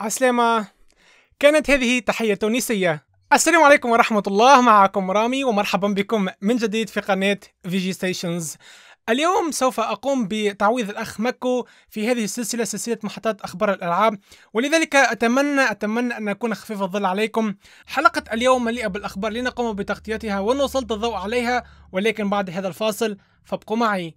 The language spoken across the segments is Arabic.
عسلامة. كانت هذه تحية تونسية. السلام عليكم ورحمة الله، معكم رامي ومرحبا بكم من جديد في قناة فيجي ستيشنز. اليوم سوف أقوم بتعويض الأخ مكو في هذه السلسلة، سلسلة محطات أخبار الألعاب، ولذلك أتمنى أن أكون خفيف الظل عليكم. حلقة اليوم مليئة بالأخبار لنقوم بتغطيتها ونسلط الضوء عليها، ولكن بعد هذا الفاصل فابقوا معي.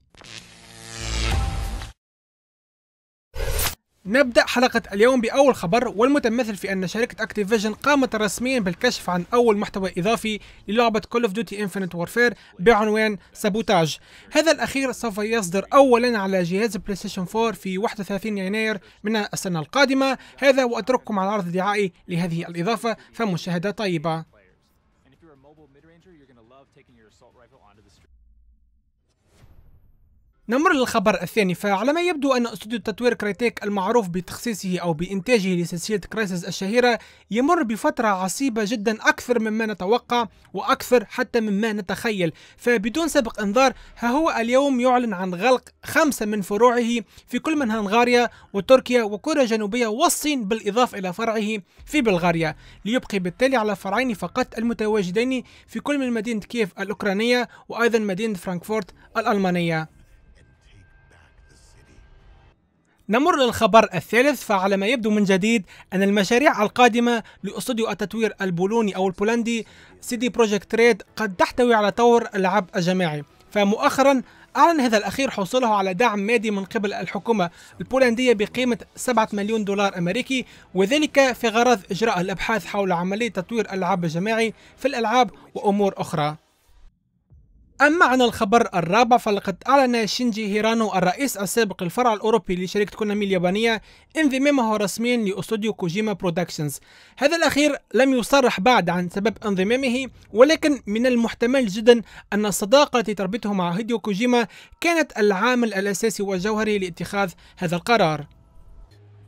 نبدأ حلقة اليوم بأول خبر، والمتمثل في أن شركة أكتيفيجن قامت رسميا بالكشف عن أول محتوى إضافي للعبة Call of Duty Infinite Warfare بعنوان سابوتاج. هذا الأخير سوف يصدر أولا على جهاز بلاي ستيشن 4 في 31 يناير من السنة القادمة. هذا وأترككم على العرض الدعائي لهذه الإضافة، فمشاهدة طيبة. نمر للخبر الثاني، فعلى ما يبدو أن استوديو تطوير كرايتيك المعروف بتخصيصه أو بإنتاجه لسلسلة كرايسيس الشهيرة يمر بفترة عصيبة جدا أكثر مما نتوقع وأكثر حتى مما نتخيل. فبدون سابق إنذار ها هو اليوم يعلن عن غلق 5 من فروعه في كل من هنغاريا وتركيا وكوريا الجنوبية والصين، بالإضافة إلى فرعه في بلغاريا، ليبقي بالتالي على فرعين فقط المتواجدين في كل من مدينة كييف الأوكرانية وأيضا مدينة فرانكفورت الألمانية. نمر للخبر الثالث، فعلى ما يبدو من جديد أن المشاريع القادمة لأستوديو التطوير البولوني أو البولندي CD Projekt Red قد تحتوي على طور العاب الجماعي. فمؤخرا أعلن هذا الأخير حصوله على دعم مادي من قبل الحكومة البولندية بقيمة 7 مليون دولار أمريكي، وذلك في غرض إجراء الأبحاث حول عملية تطوير العاب الجماعي في الألعاب وأمور أخرى. أما عن الخبر الرابع، فلقد أعلن شينجي هيرانو الرئيس السابق للفرع الأوروبي لشركة كونامي اليابانية انضمامه رسميا لأستوديو كوجيما برودكشنز. هذا الأخير لم يصرح بعد عن سبب انضمامه، ولكن من المحتمل جدا أن الصداقة التي تربطه مع هيديو كوجيما كانت العامل الأساسي والجوهري لاتخاذ هذا القرار.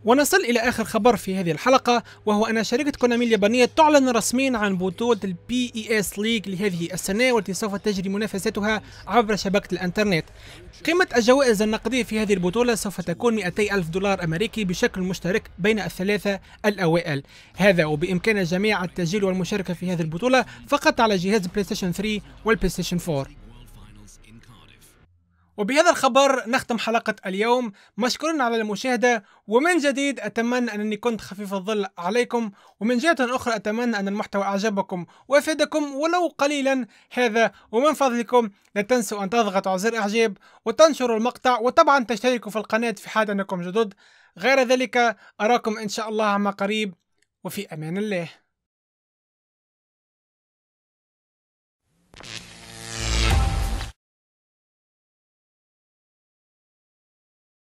ونصل إلى آخر خبر في هذه الحلقة، وهو أن شركة كونامي اليابانية تعلن رسميا عن بطولة PES League لهذه السنة، والتي سوف تجري منافستها عبر شبكة الإنترنت. قيمة الجوائز النقدية في هذه البطولة سوف تكون 200,000 دولار أمريكي بشكل مشترك بين الثلاثة الأوائل. هذا وبإمكان الجميع التسجيل والمشاركة في هذه البطولة فقط على جهاز PlayStation 3 والPlayStation 4. وبهذا الخبر نختم حلقة اليوم. مشكورين على المشاهدة، ومن جديد أتمنى أنني كنت خفيف الظل عليكم، ومن جهة أخرى أتمنى أن المحتوى أعجبكم وأفادكم ولو قليلا. هذا ومن فضلكم لا تنسوا أن تضغطوا على زر إعجاب وتنشروا المقطع، وطبعا تشتركوا في القناة في حال أنكم جدد. غير ذلك أراكم إن شاء الله عما قريب، وفي أمان الله.